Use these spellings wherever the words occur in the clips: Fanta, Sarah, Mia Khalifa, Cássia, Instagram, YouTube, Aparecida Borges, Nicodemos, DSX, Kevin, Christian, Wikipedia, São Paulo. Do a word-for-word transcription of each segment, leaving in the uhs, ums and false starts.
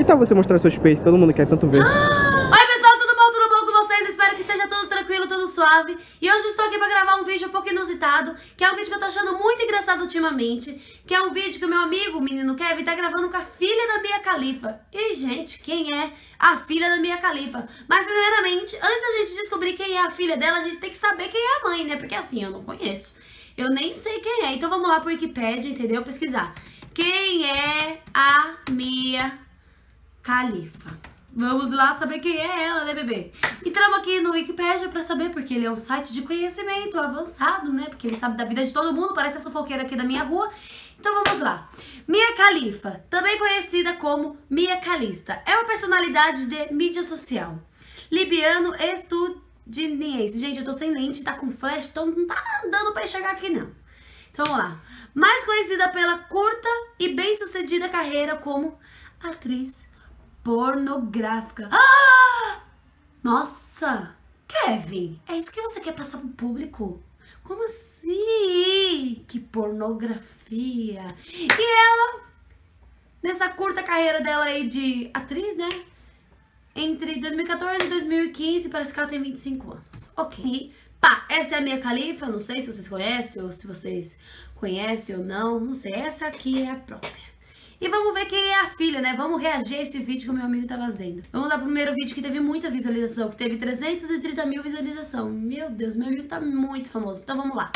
Que tal você mostrar seus peitos? Todo mundo quer tanto ver. Oi pessoal, tudo bom? Tudo bom com vocês? Espero que esteja tudo tranquilo, tudo suave. E hoje estou aqui para gravar um vídeo um pouco inusitado, que é um vídeo que eu tô achando muito engraçado ultimamente, que é um vídeo que o meu amigo, o menino Kevin, tá gravando com a filha da Mia Khalifa. E gente, quem é a filha da Mia Khalifa? Mas primeiramente, antes da gente descobrir quem é a filha dela, a gente tem que saber quem é a mãe, né? Porque assim, eu não conheço. Eu nem sei quem é. Então vamos lá pro Wikipedia, entendeu? Pesquisar. Quem é a Mia Khalifa? Vamos lá saber quem é ela, né, bebê? Entramos aqui no Wikipedia pra saber, porque ele é um site de conhecimento avançado, né? Porque ele sabe da vida de todo mundo, parece a fofoqueira aqui da minha rua. Então vamos lá. Mia Khalifa, também conhecida como Mia Khalista, é uma personalidade de mídia social. Libiano estudinense. Gente, eu tô sem lente, tá com flash, então não tá dando pra enxergar aqui, não. Então vamos lá. Mais conhecida pela curta e bem-sucedida carreira como atriz pornográfica. Ah! Nossa! Kevin, é isso que você quer passar pro público? Como assim? Que pornografia! E ela, nessa curta carreira dela aí de atriz, né? Entre dois mil e quatorze e dois mil e quinze, parece que ela tem vinte e cinco anos. Ok. Pá, essa é a Mia Khalifa, não sei se vocês conhecem ou se vocês conhecem ou não, não sei, essa aqui é a própria. E vamos ver quem é a filha, né? Vamos reagir a esse vídeo que o meu amigo tá fazendo. Vamos lá pro primeiro vídeo que teve muita visualização, que teve trezentos e trinta mil visualizações. Meu Deus, meu amigo tá muito famoso, então vamos lá.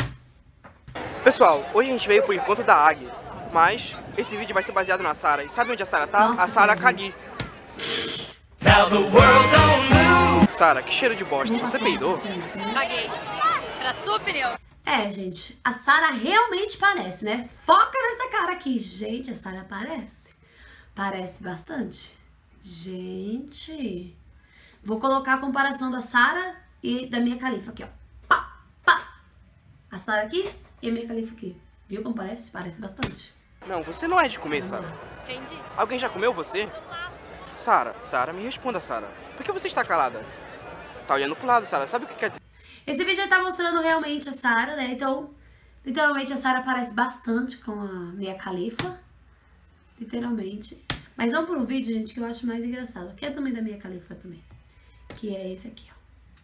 Pessoal, hoje a gente veio pro encontro da Águia, mas esse vídeo vai ser baseado na Sarah. E sabe onde a Sarah tá? Nossa, a Sarah Khali. Sarah, que cheiro de bosta, você peidou? Caguei. Pra sua opinião. É, gente, a Sarah realmente parece, né? Foca nessa cara aqui. Gente, a Sarah parece. Parece bastante. Gente. Vou colocar a comparação da Sarah e da Mia Khalifa aqui, ó. Pá, pá. A Sarah aqui e a Mia Khalifa aqui. Viu como parece? Parece bastante. Não, você não é de comer, Sarah. Entendi. Alguém já comeu você? Sarah, Sarah, me responda, Sarah. Por que você está calada? Tá olhando pro lado, Sarah. Sabe o que quer dizer? Esse vídeo já tá mostrando realmente a Sarah, né? Então, literalmente a Sarah parece bastante com a Mia Khalifa. Literalmente. Mas vamos pro vídeo, gente, que eu acho mais engraçado. Que é também da Mia Khalifa também. Que é esse aqui, ó.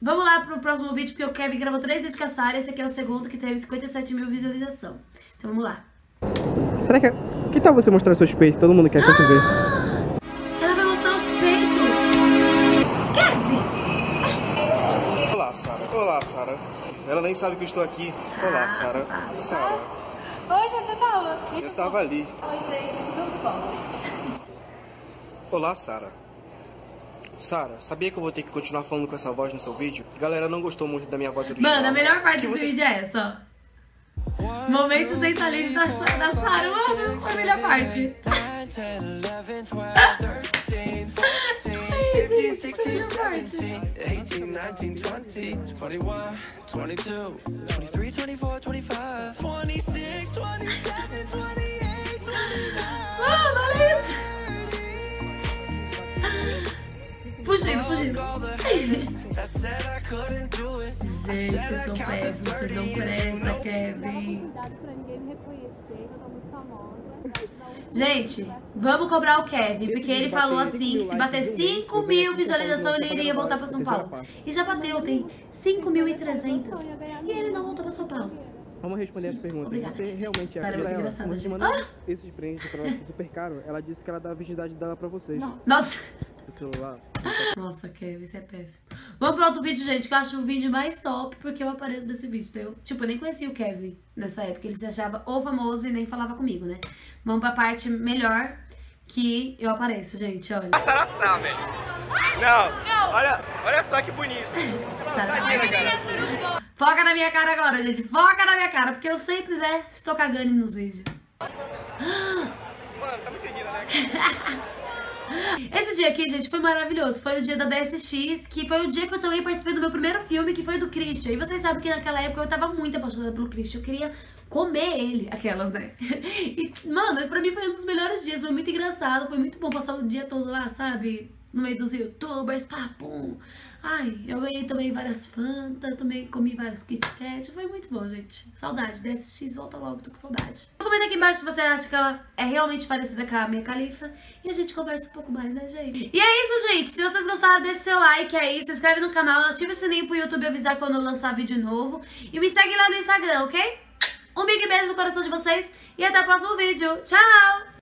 Vamos lá pro próximo vídeo, porque o Kevin gravou três vídeos com a Sarah. Esse aqui é o segundo, que teve cinquenta e sete mil visualização. Então vamos lá. Será que... Que tal você mostrar seus peitos? Todo mundo quer tanto ver. Olá, Sarah. Ela nem sabe que eu estou aqui. Olá, Sarah. Ah, Sarah. Oi, gente, tá aula? Eu tava ali. Oi, gente, tudo bom? Olá, Sarah. Sarah, sabia que eu vou ter que continuar falando com essa voz no seu vídeo? Galera, não gostou muito da minha voz original. Mano, a melhor parte desse vídeo é essa, ó. Momento sem salinho da, da Sarah. Mano, a melhor parte. Fugindo, fugindo. Gente, vocês são pés, vocês são pressa, Kevin. Gente, vamos cobrar o Kevin, porque ele falou assim que se bater cinco mil visualizações ele iria voltar para São Paulo. E já bateu, tem cinco mil e trezentas. E ele não voltou para São Paulo. Vamos responder as perguntas. Obrigada. Você realmente é muito engraçada, gente. Ah! Esses prêmios pra ela super caro, ela disse que ela dá a virgindade dela para vocês. Não. Nossa! O celular. Nossa, Kevin, isso é péssimo. Vamos para outro vídeo, gente, que eu acho o vídeo mais top, porque eu apareço desse vídeo, entendeu? Tipo, eu nem conhecia o Kevin nessa época, ele se achava ou famoso e nem falava comigo, né? Vamos pra parte melhor que eu apareço, gente, olha. A Sarah tá, velho. Não, não. Olha, olha só que bonito. Sarah. Foca na minha cara agora, gente, foca na minha cara, porque eu sempre, né, estou cagando nos vídeos. Mano, tá muito lindo, né? Esse dia aqui, gente, foi maravilhoso. Foi o dia da D S X, que foi o dia que eu também participei do meu primeiro filme, que foi do Christian. E vocês sabem que naquela época eu tava muito apaixonada pelo Christian. Eu queria comer ele, aquelas, né? E, mano, pra mim foi um dos melhores dias. Foi muito engraçado, foi muito bom passar o dia todo lá, sabe? no meio dos youtubers, papum. Ai, eu ganhei também várias Fanta, também comi vários Kit Kat, foi muito bom, gente. Saudade, D S X, volta logo, tô com saudade. Comenta aqui embaixo se você acha que ela é realmente parecida com a Mia Khalifa e a gente conversa um pouco mais, né, gente? E é isso, gente, se vocês gostaram, deixa o seu like aí, se inscreve no canal, ativa o sininho pro YouTube avisar quando eu lançar vídeo novo e me segue lá no Instagram, ok? Um big beijo no coração de vocês e até o próximo vídeo, tchau!